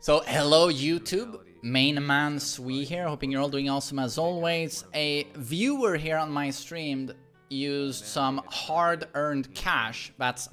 So hello YouTube, MainManSwee here, hoping you're all doing awesome as always. A viewer here on my stream used some hard-earned cash, that's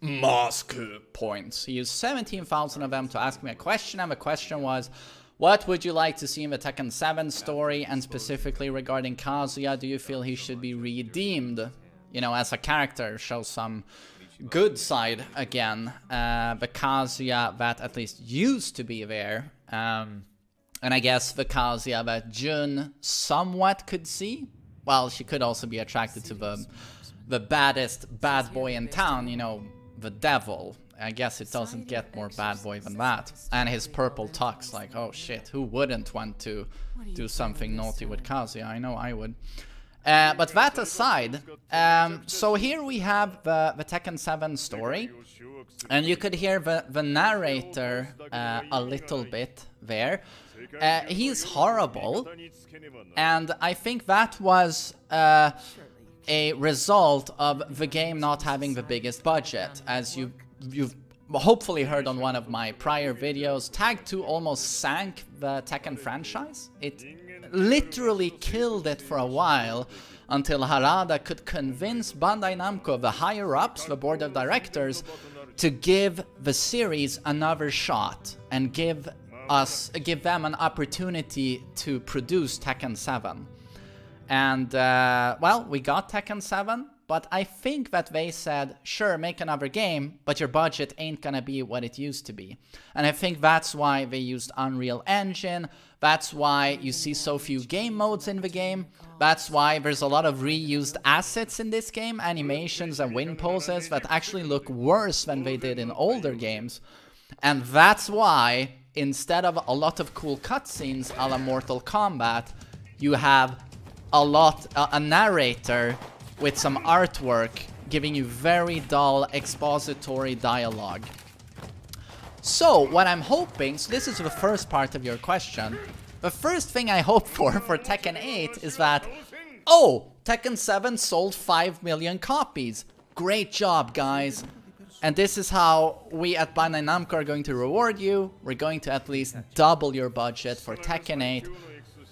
MASK points. He used 17,000 of them to ask me a question, and the question was, what would you like to see in the Tekken 7 story, and specifically regarding Kazuya, do you feel he should be redeemed, you know, as a character, show some good side again, the Kazuya that at least used to be there, and I guess the Kazuya that Jun somewhat could see. Well, she could also be attracted to the baddest bad boy in town, you know, the devil. I guess it doesn't get more bad boy than that. And his purple tux, like, oh shit, who wouldn't want to do something naughty with Kazuya? I know I would. But that aside, so here we have the Tekken 7 story, and you could hear the narrator a little bit there. He's horrible, and I think that was a result of the game not having the biggest budget. As you've hopefully heard on one of my prior videos, Tag 2 almost sank the Tekken franchise. It literally killed it for a while, until Harada could convince Bandai Namco, the higher-ups, the board of directors, to give the series another shot and give them an opportunity to produce Tekken 7. And, well, we got Tekken 7, but I think that they said, sure, make another game, but your budget ain't gonna be what it used to be. And I think that's why they used Unreal Engine, that's why you see so few game modes in the game, that's why there's a lot of reused assets in this game, animations and win poses that actually look worse than they did in older games. And that's why, instead of a lot of cool cutscenes a la Mortal Kombat, you have a narrator with some artwork giving you very dull expository dialogue. So what I'm hoping, so this is the first part of your question, the first thing I hope for Tekken 8 is that, oh, Tekken 7 sold 5 million copies, great job guys, and this is how we at Bandai Namco are going to reward you, we're going to at least double your budget for Tekken 8.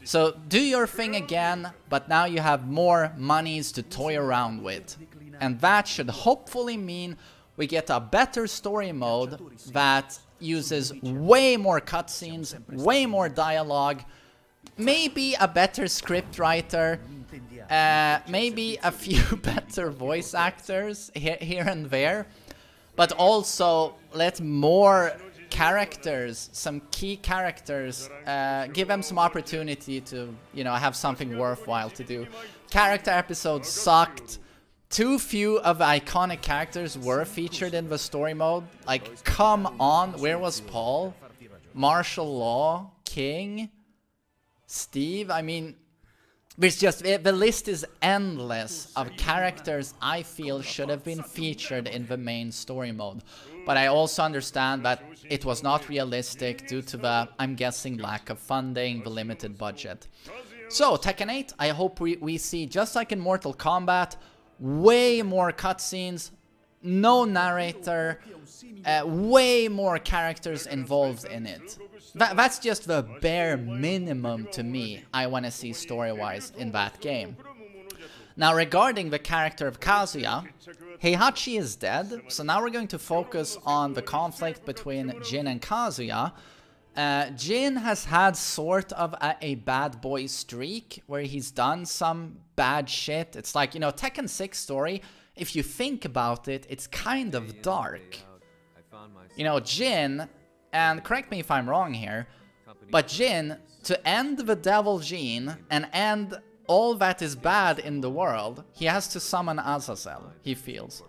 So do your thing again, but now you have more monies to toy around with. And that should hopefully mean we get a better story mode that uses way more cutscenes, way more dialogue, maybe a better script writer, maybe a few better voice actors here and there, but also let more characters, some key characters, give them some opportunity to, you know, have something worthwhile to do. Character episodes sucked. Too few of iconic characters were featured in the story mode. Like, come on, where was Paul? Marshall Law? King? Steve? I mean, there's just, the list is endless of characters I feel should have been featured in the main story mode. But I also understand that it was not realistic due to the, I'm guessing, lack of funding, the limited budget. So, Tekken 8, I hope we see, just like in Mortal Kombat, way more cutscenes, no narrator, way more characters involved in it. That's just the bare minimum to me I want to see story-wise in that game. Now, regarding the character of Kazuya, Heihachi is dead, so now we're going to focus on the conflict between Jin and Kazuya. Jin has had sort of a bad boy streak, where he's done some bad shit. It's like, you know, Tekken 6 story, if you think about it, it's kind of dark. You know, Jin, and correct me if I'm wrong here, but Jin, to end the Devil Gene and end all that is bad in the world, he has to summon Azazel, he feels.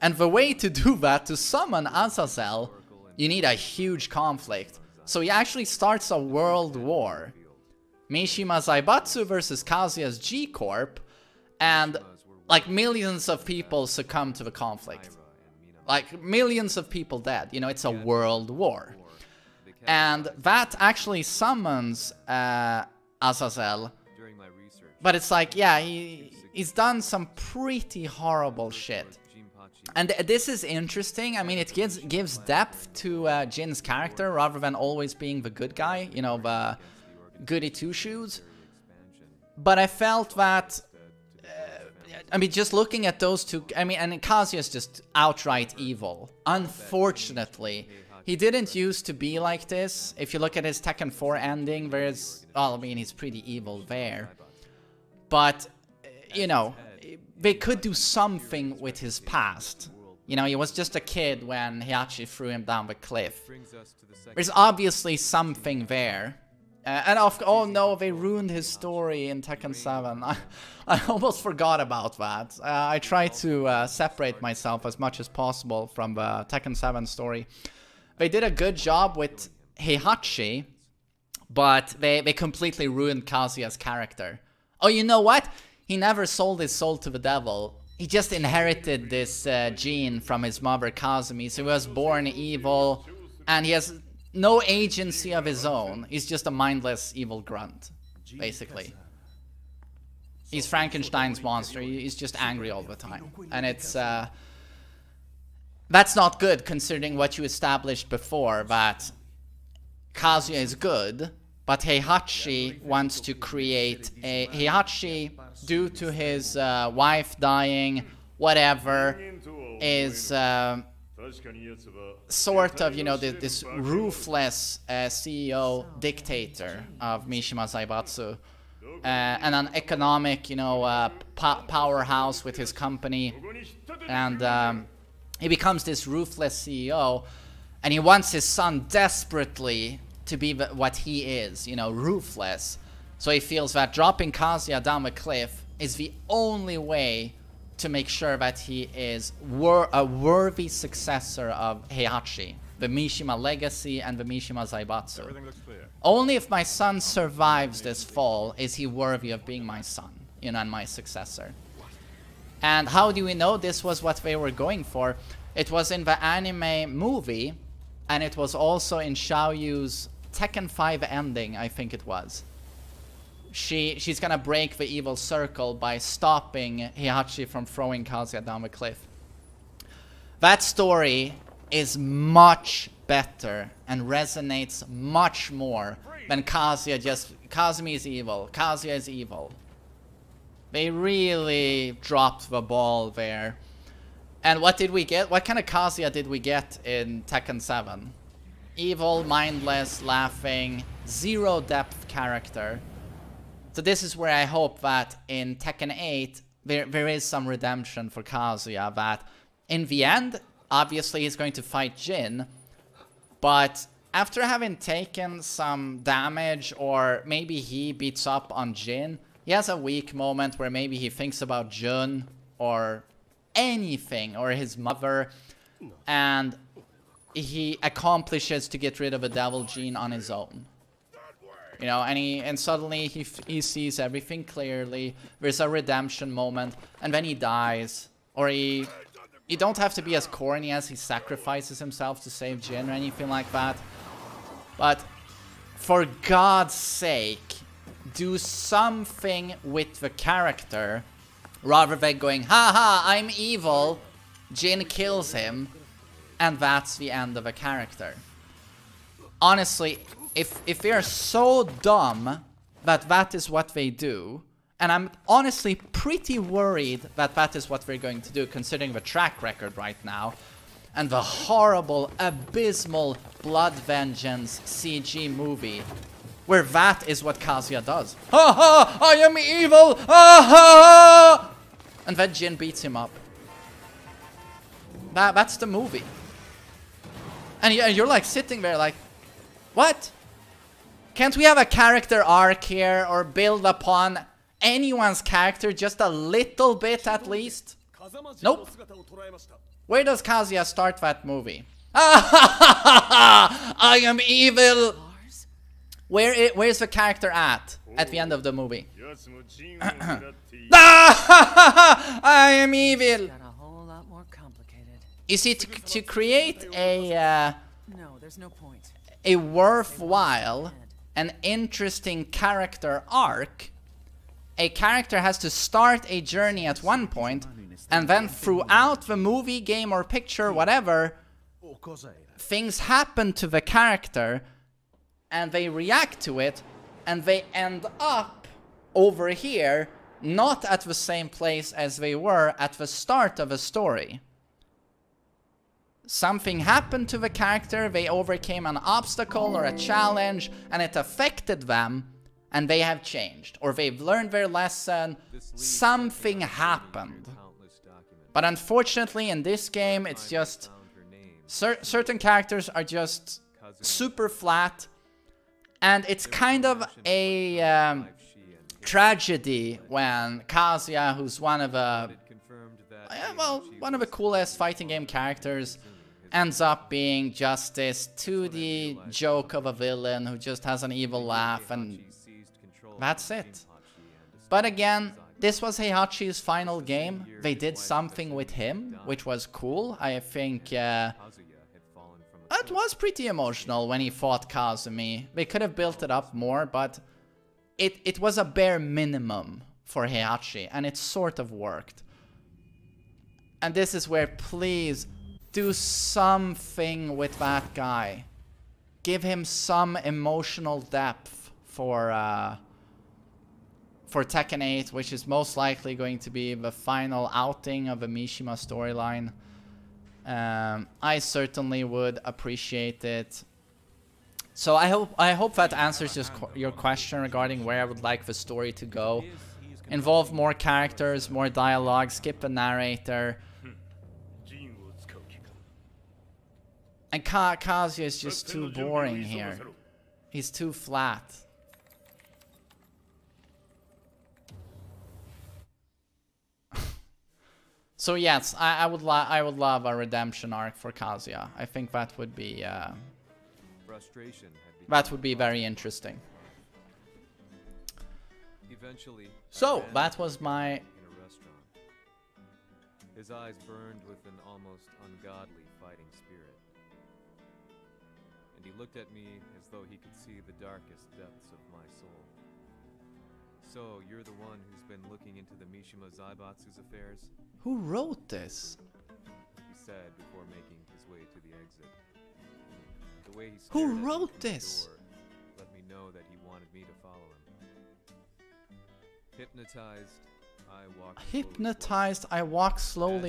And the way to do that, to summon Azazel, you need a huge conflict. So he actually starts a world war. Mishima Zaibatsu versus Kazuya's G-Corp, and like millions of people succumb to the conflict. Like millions of people dead, you know, it's a world war. And that actually summons Azazel. But it's like, yeah, he's done some pretty horrible shit. And this is interesting. I mean, it gives depth to Jin's character rather than always being the good guy, you know, the goody two-shoes. But I felt that, I mean, just looking at those two, I mean, and Kazuya is just outright evil. Unfortunately, he didn't used to be like this. If you look at his Tekken 4 ending, there's, well, I mean, he's pretty evil there. But, you know, they could do something with his past. You know, he was just a kid when Heihachi threw him down the cliff. There's obviously something there. And oh no, they ruined his story in Tekken 7. I almost forgot about that. I tried to separate myself as much as possible from the Tekken 7 story. They did a good job with Heihachi, but they completely ruined Kazuya's character. Oh, you know what? He never sold his soul to the devil. He just inherited this gene from his mother, Kazumi, so he was born evil, and he has no agency of his own. He's just a mindless evil grunt, basically. He's Frankenstein's monster. He's just angry all the time. And it's... that's not good, considering what you established before, that Kazuya is good, but Heihachi wants to create a... Heihachi, due to his wife dying, whatever, is... sort of, you know, this ruthless CEO dictator of Mishima Zaibatsu, and an economic, you know, powerhouse with his company, and he becomes this ruthless CEO, and he wants his son desperately to be what he is, you know, ruthless. So he feels that dropping Kazuya down a cliff is the only way to make sure that he is a worthy successor of Heihachi, the Mishima Legacy and the Mishima Zaibatsu. Only if my son survives this fall is he worthy of being my son, you know, and my successor. And how do we know this was what they were going for? It was in the anime movie, and it was also in Xiaoyu's Tekken 5 ending, I think it was. She's gonna break the evil circle by stopping Heihachi from throwing Kazuya down the cliff. That story is much better and resonates much more than Kazuya just... Kazumi is evil. Kazuya is evil. They really dropped the ball there. And what did we get? What kind of Kazuya did we get in Tekken 7? Evil, mindless, laughing, zero depth character. So this is where I hope that in Tekken 8, there is some redemption for Kazuya, that in the end, obviously he's going to fight Jin, but after having taken some damage, or maybe he beats up on Jin, he has a weak moment where maybe he thinks about Jun, or anything, or his mother, and he accomplishes to get rid of a Devil Gene on his own. You know, and suddenly he sees everything clearly. There's a redemption moment, and then he dies. Or you don't have to be as corny as he sacrifices himself to save Jin or anything like that. But for God's sake, do something with the character rather than going, haha, I'm evil. Jin kills him, and that's the end of a character. Honestly. If they are so dumb that that is what they do, and I'm honestly pretty worried that that is what they're going to do, considering the track record right now, and the horrible, abysmal Blood Vengeance CG movie, where that is what Kazuya does. Ha ha! I am evil! Ha ha! And then Jin beats him up. That's the movie. And you're like sitting there like, what? Can't we have a character arc here, or build upon anyone's character just a little bit at least? Nope. Where does Kazuya start that movie? I am evil! Where's the character at the end of the movie? I am evil! You see, to create a worthwhile and interesting character arc, a character has to start a journey at one point, and then throughout the movie, game, or picture, whatever, things happen to the character, and they react to it, and they end up over here, not at the same place as they were at the start of a story. Something happened to the character, they overcame an obstacle or a challenge, and it affected them, and they have changed, or they've learned their lesson, something happened. But unfortunately, in this game, it's just... certain characters are just super flat, and it's kind of a tragedy when Kazuya, who's one of the... well, one of the coolest fighting game characters, ends up being just this 2D joke of a villain who just has an evil laugh, and that's it. But again, this was Heihachi's final game. They did something with him, which was cool. I think it was pretty emotional when he fought Kazumi. They could have built it up more, but it was a bare minimum for Heihachi, and it sort of worked. And this is where, please, do something with that guy. Give him some emotional depth for Tekken 8, which is most likely going to be the final outing of the Mishima storyline. I certainly would appreciate it. So I hope that answers your question regarding where I would like the story to go. Involve more characters, more dialogue, skip the narrator. And Kazuya is just too boring here. He's too flat. So yes, I would love a redemption arc for Kazuya. I think that would be very interesting. So that was my... in a restaurant. His eyes burned with an almost ungodly fighting spirit. And he looked at me as though he could see the darkest depths of my soul. So you're the one who's been looking into the Mishima Zaibatsu's affairs? Who wrote this? He said before making his way to the exit. The way he stared at me from the door let me know that he wanted me to follow him. Hypnotized, I walk slowly